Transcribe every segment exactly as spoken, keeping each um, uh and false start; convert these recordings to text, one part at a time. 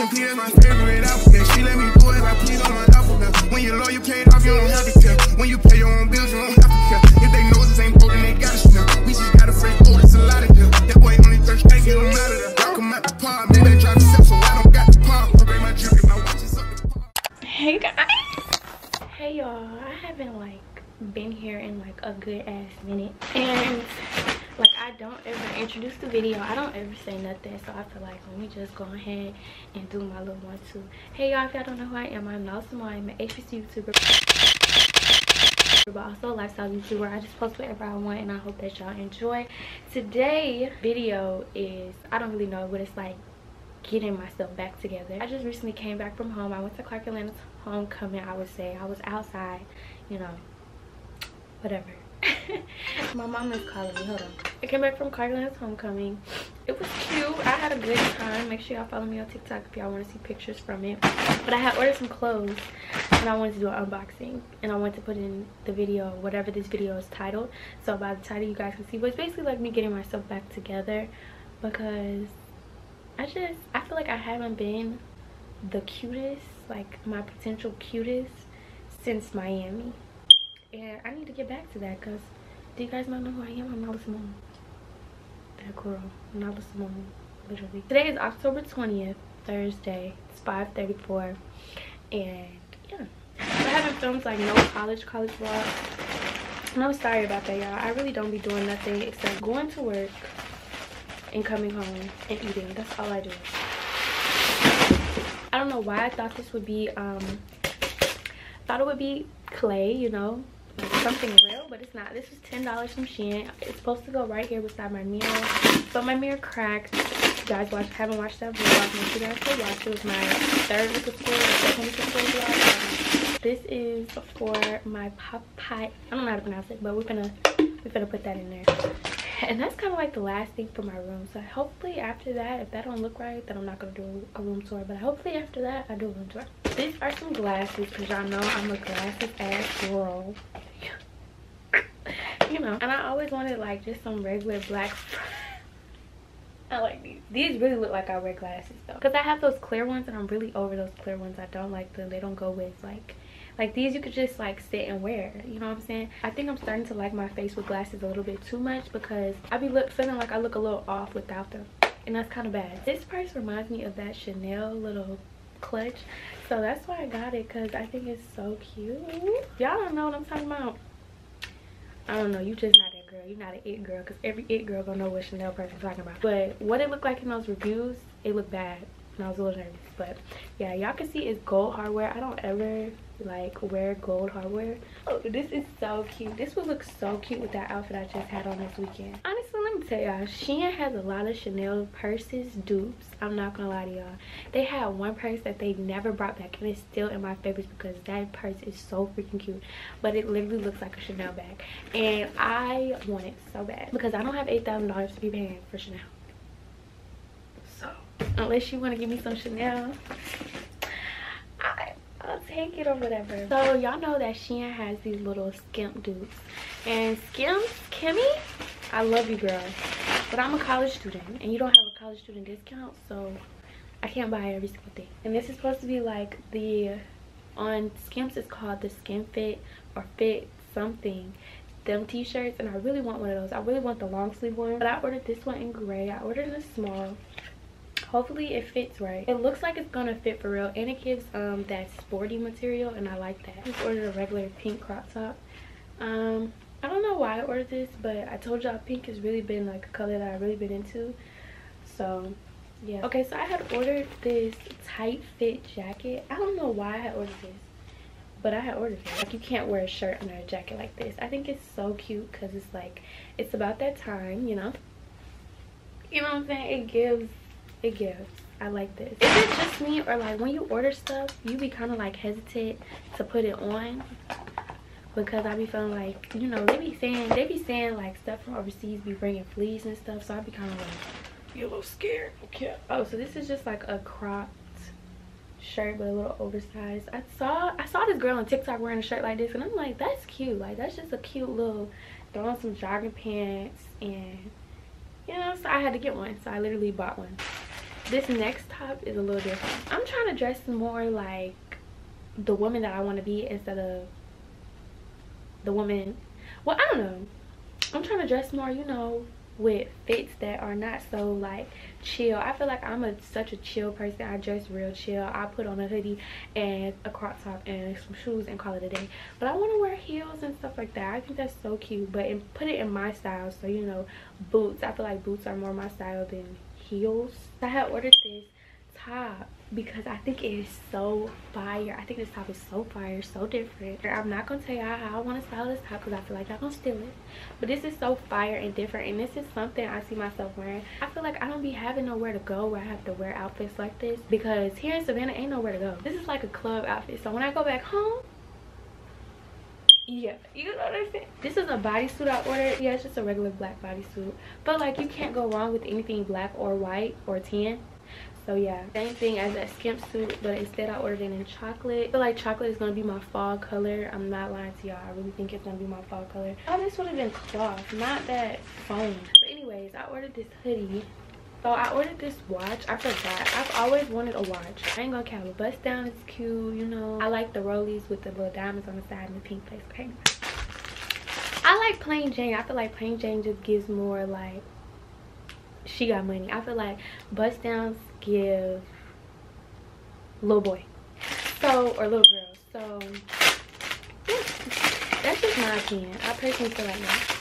Ancient P is my favorite alphabet. She let me do it, I plead on my alphabet. When you're low, you pay it off, you don't have to care. When you pay your own bills, you don't have to care. If they noses ain't broke, then they gotta smell. We just got a freak, oh, it's a lot of them. That boy only thirst, they get them out of there. Y'all come out the pod, man, they drive yourself, so I don't got the pod. I bring my drink, my watch is up the pod. Hey, guys. Hey, y'all. I haven't, like, been here in, like, a good-ass minute. And... like, I don't ever introduce the video. I don't ever say nothing. So I feel like, let me just go ahead and do my little one, too. Hey, y'all, if y'all don't know who I am, I'm Nyla Symone. I'm an H B C U YouTuber, but also a lifestyle YouTuber. I just post whatever I want, and I hope that y'all enjoy. Today's video is, I don't really know what it's like getting myself back together. I just recently came back from home. I went to Clark Atlanta's homecoming, I would say. I was outside, you know, whatever. My mom is calling me. Hold on. I came back from Clark Atlanta's homecoming. It was cute. I had a good time. Make sure y'all follow me on TikTok if y'all want to see pictures from it. But I had ordered some clothes, and I wanted to do an unboxing, and I wanted to put in the video whatever this video is titled. So by the title, you guys can see. But it's basically like me getting myself back together, because I just I feel like I haven't been the cutest, like my potential cutest, since Miami. And I need to get back to that, because do you guys not know who I am? I'm Nyla Symone. That girl, Nyla Symone, literally. Today is October twentieth, Thursday. It's five thirty-four, and yeah. I haven't filmed like no college, college vlog. And I'm sorry about that, y'all. I really don't be doing nothing except going to work and coming home and eating. That's all I do. I don't know why I thought this would be, um, thought it would be clay, you know. Something real, but it's not. This was ten dollars from Shein. It's supposed to go right here beside my mirror, but my mirror cracked. You guys watch, haven't watched that vlog, make sure you guys go watch. It was my third week of school, second week of school vlog. This is for my pop pie. I don't know how to pronounce it, but we're gonna we're gonna put that in there. And that's kind of like the last thing for my room. So hopefully after that, if that don't look right, then I'm not gonna do a room tour. But hopefully after that, I do a room tour. These are some glasses, because y'all know I'm a glasses ass girl. You know, and I always wanted like just some regular black. I like these. These really look like I wear glasses though, because I have those clear ones, and I'm really over those clear ones. I don't like them. They don't go with like like these. You could just like sit and wear, you know what I'm saying? I think I'm starting to like my face with glasses a little bit too much, because I be look feeling like I look a little off without them, and that's kind of bad. This purse reminds me of that Chanel little clutch, so that's why I got it, because I think it's so cute. Y'all don't know what I'm talking about. I don't know, you just not that girl. You're not an it girl, because every it girl gonna know what Chanel person talking about. But what it looked like in those reviews, it looked bad, and I was a little nervous. But yeah, y'all can see it's gold hardware. I don't ever like wear gold hardware. Oh, this is so cute. This would look so cute with that outfit I just had on this weekend. Honestly, let me tell y'all, Shein has a lot of Chanel purses dupes. I'm not gonna lie to y'all. They had one purse that they never brought back, and it's still in my favorites, because that purse is so freaking cute, but it literally looks like a Chanel bag, and I want it so bad, because I don't have eight thousand dollars to be paying for Chanel. So unless you want to give me some Chanel, I'll take it or whatever. So y'all know that Shein has these little skimp dupes, and Skims, Kimmy, I love you, girl, but I'm a college student, and you don't have a college student discount, so I can't buy every single thing. And this is supposed to be like the, on Skims it's called the Skim Fit or Fit something, them t-shirts, and I really want one of those. I really want the long sleeve one, but I ordered this one in gray. I ordered in a small. Hopefully it fits right. It looks like it's gonna fit for real, and it gives um that sporty material, and I like that. I just ordered a regular pink crop top. Um, I don't know why I ordered this, but I told y'all pink has really been like a color that I've really been into. So yeah. Okay, so I had ordered this tight fit jacket. I don't know why I had ordered this, but I had ordered it. Like, you can't wear a shirt under a jacket like this. I think it's so cute, because it's like, it's about that time, you know? You know what I'm saying? It gives... it gives. I like this. Is it just me, or like when you order stuff, you be kind of like hesitant to put it on, because I be feeling like, you know, they be saying they be saying like stuff from overseas be bringing fleas and stuff, so I be kind of like be a little scared. Okay. Oh, so this is just like a cropped shirt, but a little oversized. I saw I saw this girl on TikTok wearing a shirt like this, and I'm like, that's cute. Like, that's just a cute little, throw on some jogging pants, and you know, so I had to get one. So I literally bought one. This next top is a little different. I'm trying to dress more like the woman that I want to be instead of the woman. Well, I don't know. I'm trying to dress more, you know, with fits that are not so like chill. I feel like I'm a such a chill person. I dress real chill. I put on a hoodie and a crop top and some shoes and call it a day. But I want to wear heels and stuff like that. I think that's so cute, but and put it in my style. So, you know, boots. I feel like boots are more my style than heels. I had ordered this top because I think it is so fire. I think this top is so fire, so different. I'm not gonna tell y'all how I want to style this top because I feel like y'all gonna steal it, but this is so fire and different, and this is something I see myself wearing. I feel like I don't be having nowhere to go where I have to wear outfits like this, because here in Savannah ain't nowhere to go. This is like a club outfit, so when I go back home, yeah, you know what I'm saying. This is a bodysuit I ordered. Yeah, it's just a regular black bodysuit, but like you can't go wrong with anything black or white or tan. So yeah, same thing as that skimp suit, but instead I ordered it in chocolate. I feel like chocolate is going to be my fall color. I'm not lying to y'all. I really think it's going to be my fall color. Oh, this would have been cloth, not that foam. But anyways, I ordered this hoodie. So I ordered this watch. I forgot. I've always wanted a watch. I ain't gonna count. The bust down is cute, you know. I like the rollies with the little diamonds on the side and the pink face. Okay. I like plain Jane. I feel like plain Jane just gives more like she got money. I feel like bust downs give little boy, so, or little girl. So yeah, that's just my opinion. I personally feel like that.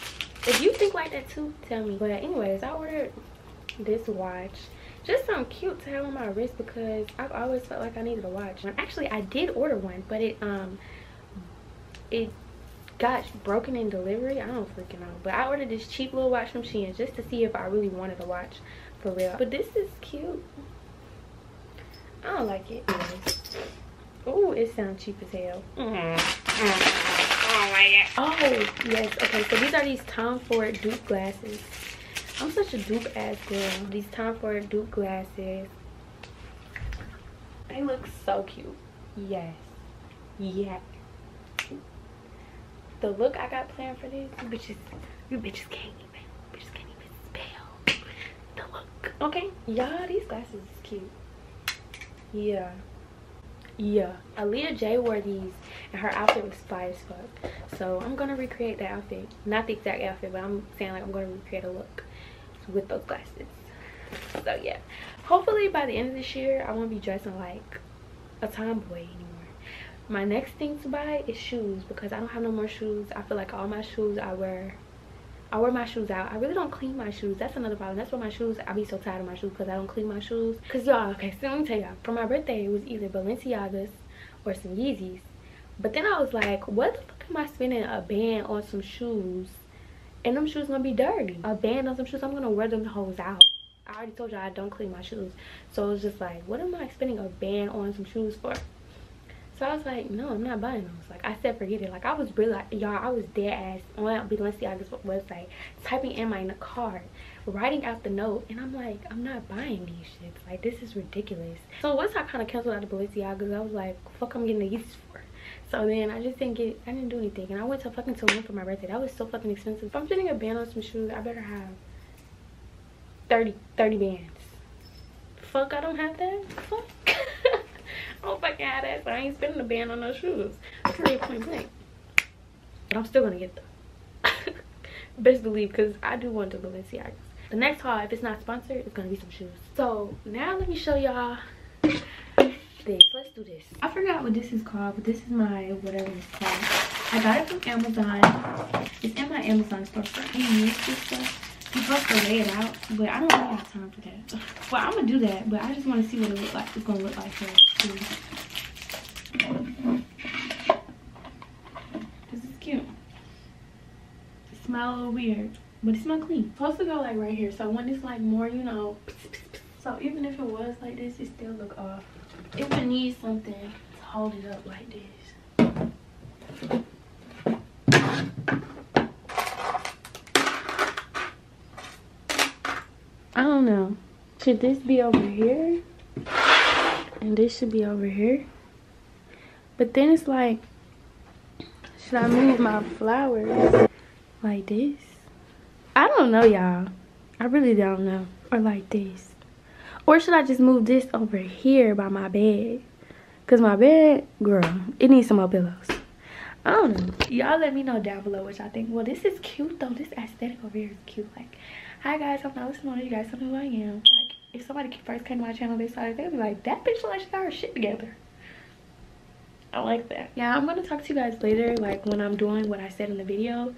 If you think like that too, tell me. But anyways, I ordered this watch, just something cute to have on my wrist, because I've always felt like I needed a watch. Actually, I did order one, but it um it got broken in delivery. I don't freaking know, but I ordered this cheap little watch from Shein just to see if I really wanted a watch for real. But this is cute. I don't like it. Oh, it sounds cheap as hell. Mm-hmm. Oh my god. Oh yes. Okay, so these are these Tom Ford dupe glasses. I'm such a dupe ass girl. These Tom Ford dupe glasses. They look so cute. Yes. Yeah. The look I got planned for this, you bitches, you bitches can't even, you bitches can't even spell the look. Okay, y'all, these glasses is cute. Yeah, yeah. Aaliyah J wore these, and her outfit was fire as fuck. So I'm gonna recreate that outfit, not the exact outfit, but I'm saying like I'm gonna recreate a look with those glasses. So yeah, hopefully by the end of this year, I won't be dressing like a tomboy anymore. My next thing to buy is shoes, because I don't have no more shoes. I feel like all my shoes I wear, I wear my shoes out. I really don't clean my shoes. That's another problem. That's why my shoes, I be so tired of my shoes, because I don't clean my shoes. Because y'all, okay, so let me tell y'all. For my birthday, it was either Balenciagas or some Yeezys. But then I was like, what the fuck am I spending a band on some shoes? And them shoes gonna be dirty. A band on some shoes, I'm gonna wear them hoes out. I already told y'all I don't clean my shoes. So it was just like, what am I spending a band on some shoes for? So I was like, no, I'm not buying those. Like I said, forget it. Like I was really, like, y'all, I was dead ass on Balenciaga's website, typing in my card, writing out the note, and I'm like, I'm not buying these shits. Like this is ridiculous. So once I kind of canceled out the Balenciaga's, I was like, fuck, I'm getting the Yeezys for. So then I just didn't get, I didn't do anything, and I went to fucking Tulum for my birthday. That was so fucking expensive. If I'm getting a band on some shoes, I better have thirty, thirty bands. Fuck, I don't have that. Fuck. I don't fucking have that, so I ain't spending a band on no shoes. Period, point blank. But I'm still gonna get them. Best believe, because I do want to Balenciagas. The next haul, if it's not sponsored, it's gonna be some shoes. So now let me show y'all this. Let's do this. I forgot what this is called, but this is my whatever it's called. I got it from Amazon. It's in my Amazon storefront. I use this stuff. I'm supposed to lay it out, but I don't really have time for that. Well, I'm gonna do that, but I just want to see what it look like. It's gonna look like first too. This is cute. It smells a little weird, but it smells clean. It's supposed to go like right here, so when it's like more, you know. So even if it was like this, it still look off. If it needs something to hold it up like this. I don't know. Should this be over here? And this should be over here. But then it's like, should I move my flowers like this? I don't know, y'all. I really don't know. Or like this. Or should I just move this over here by my bed? Because my bed, girl, it needs some more pillows. I don't know. Y'all let me know down below what y'all think. Well, this is cute, though. This aesthetic over here is cute. Like, hi, guys. I'm Nyla Symone. You guys know who I am. Like, if somebody first came to my channel, they saw it, they'd be like, that bitch like she got her shit together. I like that. Yeah, I'm going to talk to you guys later, like, when I'm doing what I said in the video.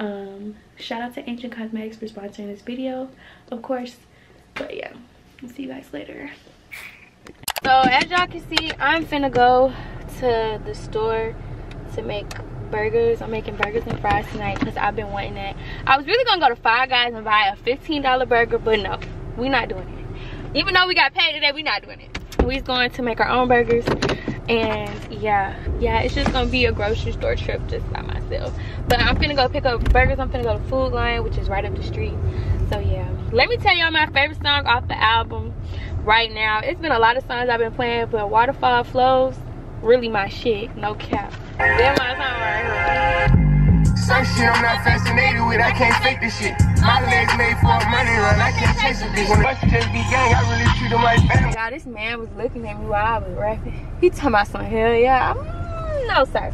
Um, shout out to Ancient Cosmetics for sponsoring this video, of course. But, yeah. I'll see you guys later. So, as y'all can see, I'm finna go to the store to make burgers. I'm making burgers and fries tonight because I've been wanting that. I was really gonna go to Five Guys and buy a fifteen dollar burger, but no, we're not doing it. Even though we got paid today, we're not doing it. We're going to make our own burgers. And yeah, yeah, it's just gonna be a grocery store trip just by myself. But I'm finna go pick up burgers. I'm finna go to Food Line, which is right up the street. So yeah, let me tell y'all my favorite song off the album right now. It's been a lot of songs I've been playing, but Waterfall Flows, really my shit, no cap. That's my song right here. Some shit I'm not fascinated with, I can't fake this shit. My legs made for a money run, I can't chase a bitch. When I just be gang, I really treat them like family. God, this man was looking at me while I was rapping. He talking about some hell yeah. I'm, no sir,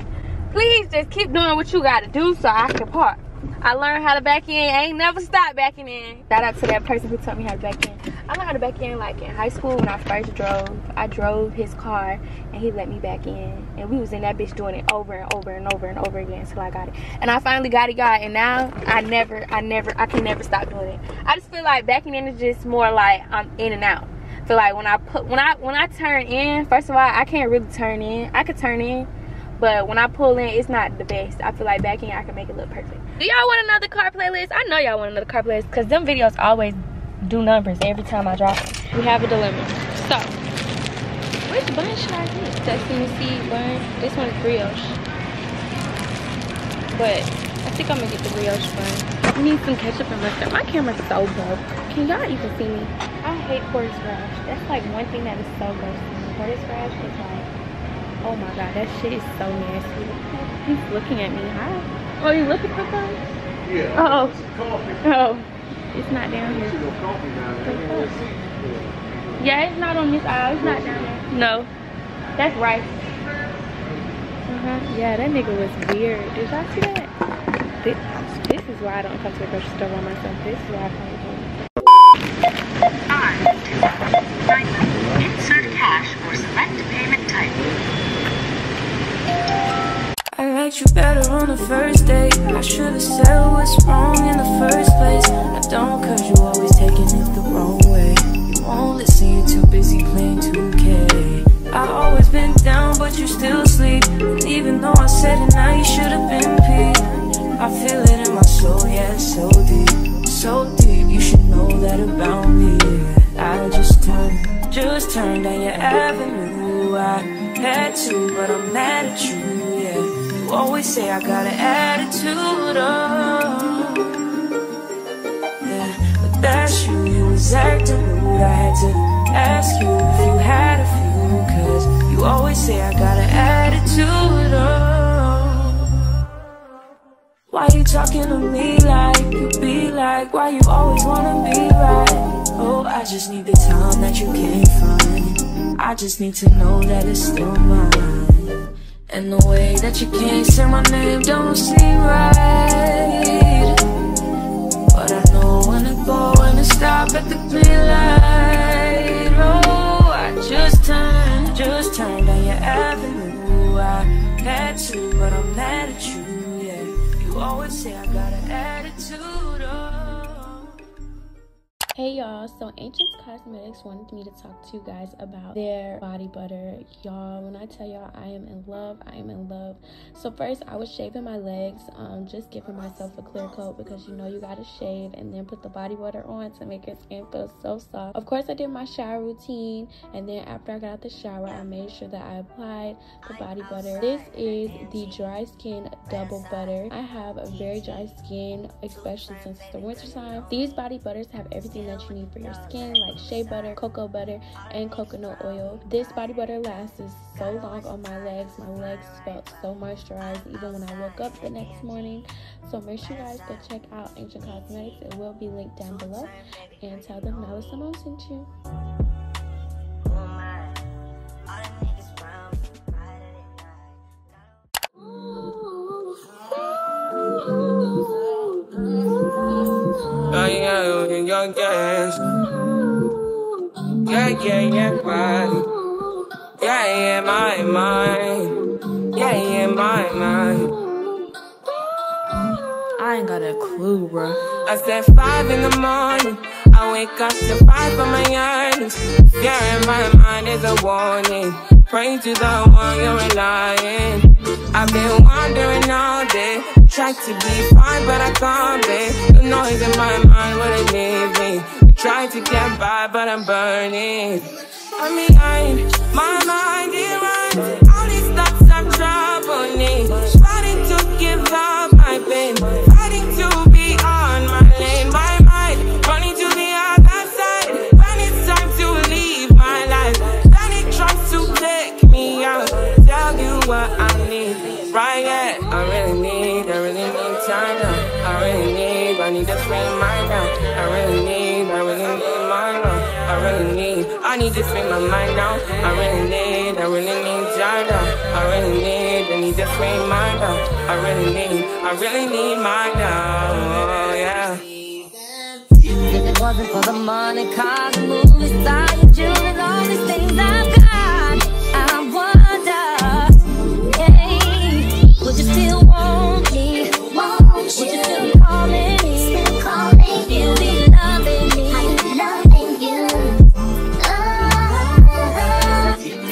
please just keep doing what you gotta do so I can park. I learned how to back in. I ain't never stopped backing in. Shout out to that person who taught me how to back in. I learned how to back in like in high school when I first drove. I drove his car and he let me back in. And we was in that bitch doing it over and over and over and over again until I got it. And I finally got it, got it. And now I never, I never, I can never stop doing it. I just feel like backing in is just more like I'm in and out. I feel like when I put, when I, when I turn in, first of all, I can't really turn in. I could turn in. But when I pull in, it's not the best. I feel like back in, I can make it look perfect. Do y'all want another car playlist? I know y'all want another car playlist because them videos always do numbers every time I drop them. We have a dilemma. So, which bun should I get? Sesame seed bun. This one is brioche. But I think I'm going to get the brioche bun. I need some ketchup and mustard. My camera's so broke. Can y'all even see me? I hate horseradish. That's like one thing that is so gross. Horseradish is like... oh my god, that shit is so nasty. He's looking at me. Hi. Oh, you looking for something? Yeah. Oh. Oh. It's not down here. It's yeah, it's not on this aisle. It's not down there. No. That's rice. Uh-huh. Yeah, that nigga was weird. Did y'all see that? This, this is why I don't come to the grocery store by myself. This is why I come to insert cash or select payment type. I liked you better on the first date. I should've said what's wrong in the first place. I don't, cause you always taking it the wrong way. You won't listen, you're too busy playing two K. I always been down, but you still sleep. And even though I said it, now you should've been peed. I feel it in my soul, yeah, it's so deep. So deep, you should know that about me. I just turned, just turned down your avenue. I had to, but I'm mad at you, yeah. Always say I got an attitude, oh yeah, but that's you, you was acting rude. I had to ask you if you had a few, cause you always say I got an attitude, oh. Why you talking to me like you be like, why you always wanna be right? Oh, I just need the time that you can't find. I just need to know that it's still mine. And the way that you can't say my name don't seem right. But I know when to go and to stop at the green light. Oh, I just turned, just turned down your avenue. I had to, but I'm mad at you, yeah. You always say I got an attitude, oh. Hey y'all, so Ancient Cosmetics wanted me to talk to you guys about their body butter. Y'all, when I tell y'all I am in love, I am in love. So first I was shaving my legs, um just giving myself a clear coat because you know you gotta shave and then put the body butter on to make your skin feel so soft. Of course I did my shower routine, and then after I got out the shower I made sure that I applied the body butter. This is the dry skin double butter. I have a very dry skin, especially since it's the winter time. These body butters have everything that you need for your skin, like shea butter, cocoa butter, and coconut oil. This body butter lasted so long on my legs. My legs felt so moisturized even when I woke up the next morning. So make sure you guys go check out Ancient Cosmetics. It will be linked down below. And tell them Nyla Symone sent you. eyes. Yeah, yeah, yeah, right. Yeah, yeah, my mind. Yeah, yeah, my mind. I ain't got a clue, bro. I said five in the morning. I wake up to five on my eyes. Yeah, in my mind is a warning. Pray to the one you're relying. I've been wandering all day. Tried to be fine, but I can't be. The noise in my mind wouldn't leave me. Tried to get by, but I'm burning. I'm behind, my mind it runs. All these thoughts I'm troubling. Fighting to give up my pain. Fighting to be on my lane. My mind running to the other side. When it's time to leave my life, then it tries to take me out. Tell you what I need, right yet. I really need, I really need time now. I really need, I need to frame my mind. I really need, I really need mine now. I really need, I need to frame my mind now. I really need, I really need time now. I really need, I need to frame mine now. I really need, I really need mine now. Oh, yeah. If it wasn't for the money, cars, the movies, stars, and jewelry, all these things I've got, I wonder, hey, would you still want me? Would you still call me?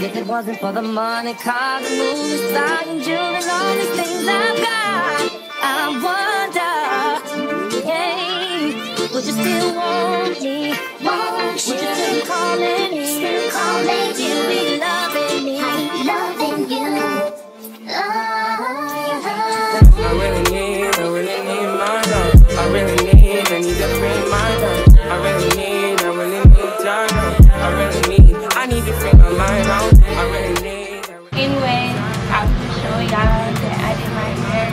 If it wasn't for the money, cars, the movies, stars, and jewelry, all these things I've got, I wonder, hey, would you still want me? Won't you? Would you still call me? Still call me? You'll be loving me, loving you. Oh. I really need, I really need my love. I really need, I need to free my love. I really need, I really need time. I really need, I need to free my mind out. Anyway, I was to show y'all that I did my hair.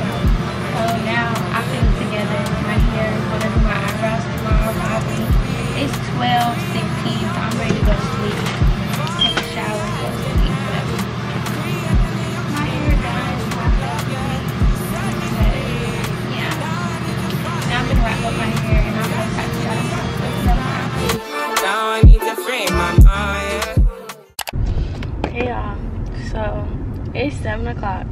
So now I put it together with my hair, whatever my eyebrows tomorrow, probably. It's twelve sixteen, so I'm ready to go to sleep. Take a shower and go to sleep, whatever. My hair done, my hair done. But yeah. Now I'm gonna wrap up my hair and I'm gonna talk to y'all about what's up. Now I need to frame my mind. Hey y'all, so it's seven o'clock,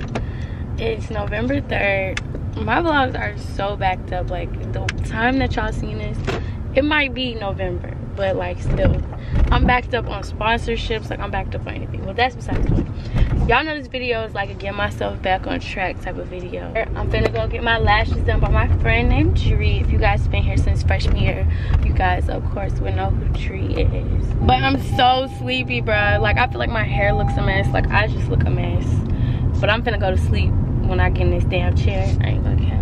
it's November third. My vlogs are so backed up, like the time that y'all seen this, it might be November, but like still, I'm backed up on sponsorships, like I'm backed up on anything. Well, that's besides the point. Y'all know this video is like a get myself back on track type of video. I'm finna go get my lashes done by my friend named Tree. If you guys have been here since freshman year, you guys of course would know who Tree is. But I'm so sleepy, bruh. Like I feel like my hair looks a mess. Like I just look a mess. But I'm finna go to sleep when I get in this damn chair. I ain't gonna care.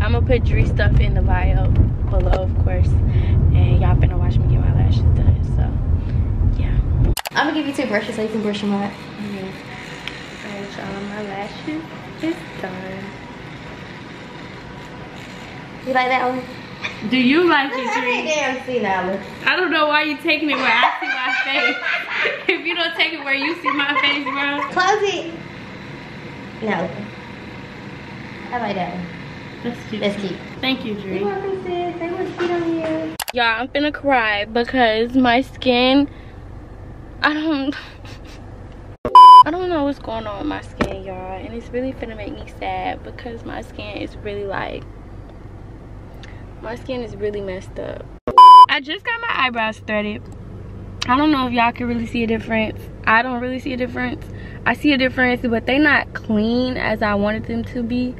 I'm gonna put Dree stuff in the bio below, of course. And y'all finna watch me get my lashes done. So yeah. I'm gonna give you two brushes so you can brush them out. Yeah. Alright y'all, my lashes is done. You like that one? Do you like it, Dree? Damn, see now. I don't know why you taking it where I see my face. If you don't take it where you see my face, bro. Close it. No. I like that one. That's cute. That's cute. Thank you, Dree. You're welcome, sis. They were cute on you. Y'all, I'm finna cry because my skin, I don't, I don't know what's going on with my skin, y'all. And it's really finna make me sad because my skin is really like, my skin is really messed up. I just got my eyebrows threaded. I don't know if y'all can really see a difference. I don't really see a difference. I see a difference, but they not clean as I wanted them to be.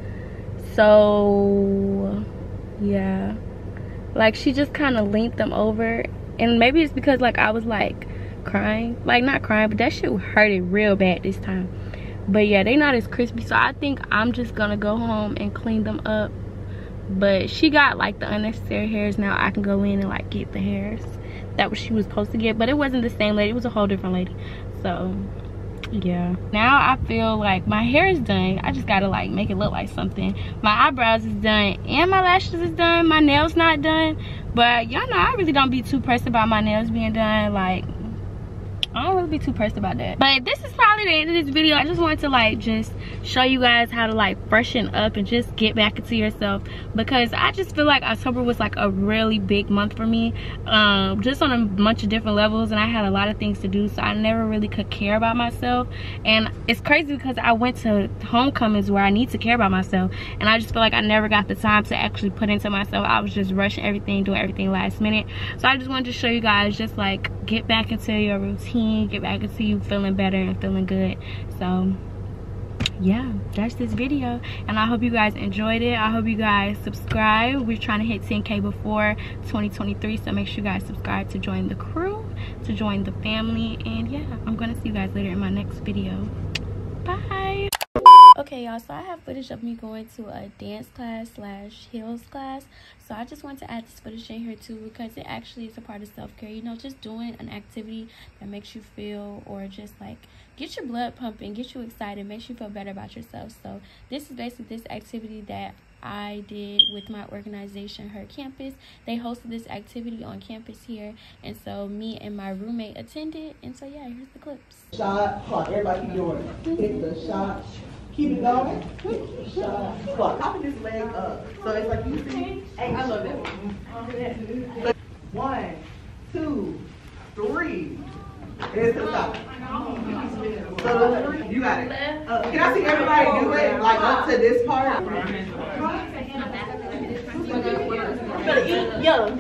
So, yeah. Like, she just kind of linked them over. And maybe it's because, like, I was, like, crying. Like, not crying, but that shit hurted real bad this time. But, yeah, they not as crispy. So, I think I'm just gonna go home and clean them up. But she got like the unnecessary hairs. Now I can go in and like get the hairs that was she was supposed to get, but it wasn't the same lady, it was a whole different lady. So yeah, now I feel like my hair is done. I just gotta like make it look like something. My eyebrows is done and my lashes is done. My nails not done, but y'all know I really don't be too pressed about my nails being done. Like I don't really be too pressed about that. But this is probably the end of this video. I just wanted to like just show you guys how to like freshen up and just get back into yourself, because I just feel like October was like a really big month for me, um just on a bunch of different levels, and I had a lot of things to do, so I never really could care about myself. And it's crazy because I went to homecomings where I need to care about myself, and I just feel like I never got the time to actually put into myself. I was just rushing everything, doing everything last minute. So I just wanted to show you guys just like get back into your routine, get back into you feeling better and feeling good. So yeah, that's this video, and I hope you guys enjoyed it. I hope you guys subscribe. We're trying to hit ten K before twenty twenty-three, so make sure you guys subscribe to join the crew, to join the family. And yeah, I'm gonna see you guys later in my next video. Bye. Okay y'all, so I have footage of me going to a dance class slash heels class, so I just wanted to add this footage in here too, because it actually is a part of self-care, you know, just doing an activity that makes you feel, or just like get your blood pumping, get you excited, makes you feel better about yourself. So this is basically this activity that I did with my organization, Her Campus. They hosted this activity on campus here, and so me and my roommate attended, and so yeah, here's the clips. Shot clock, everybody doing it. Hit the shot. Keep it going. Well, popping this leg up. So it's like you see. Hey, I love that one. One, two, three. It's the top. So you got it. Uh, can I see everybody do it? Like up to this part? Yeah.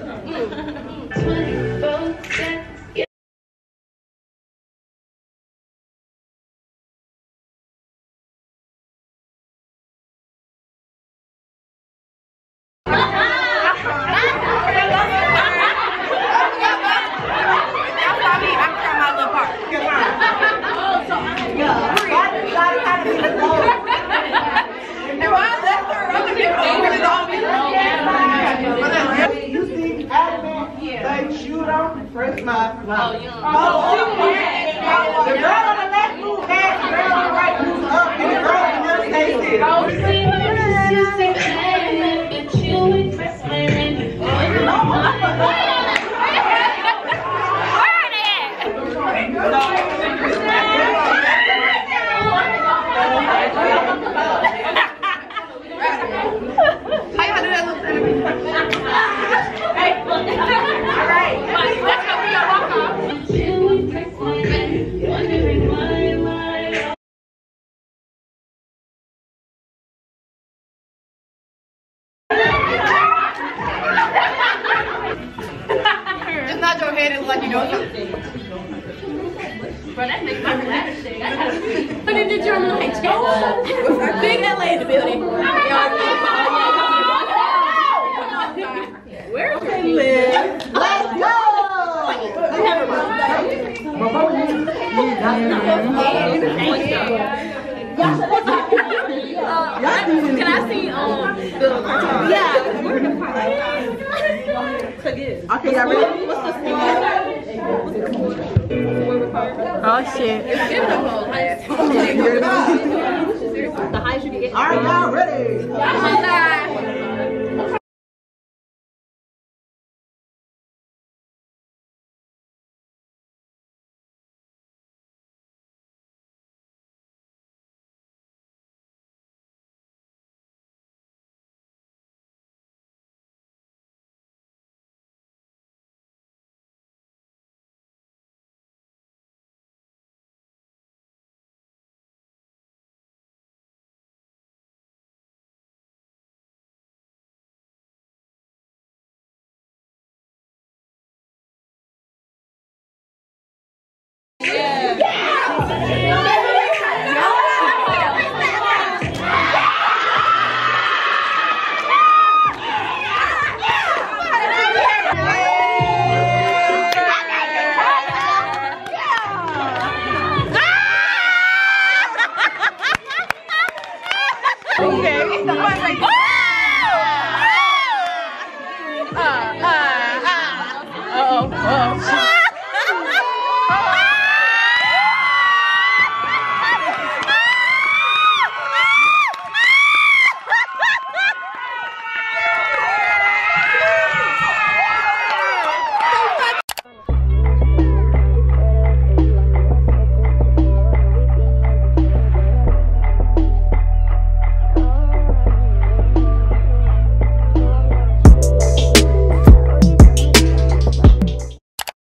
Oh shit. It's beautiful.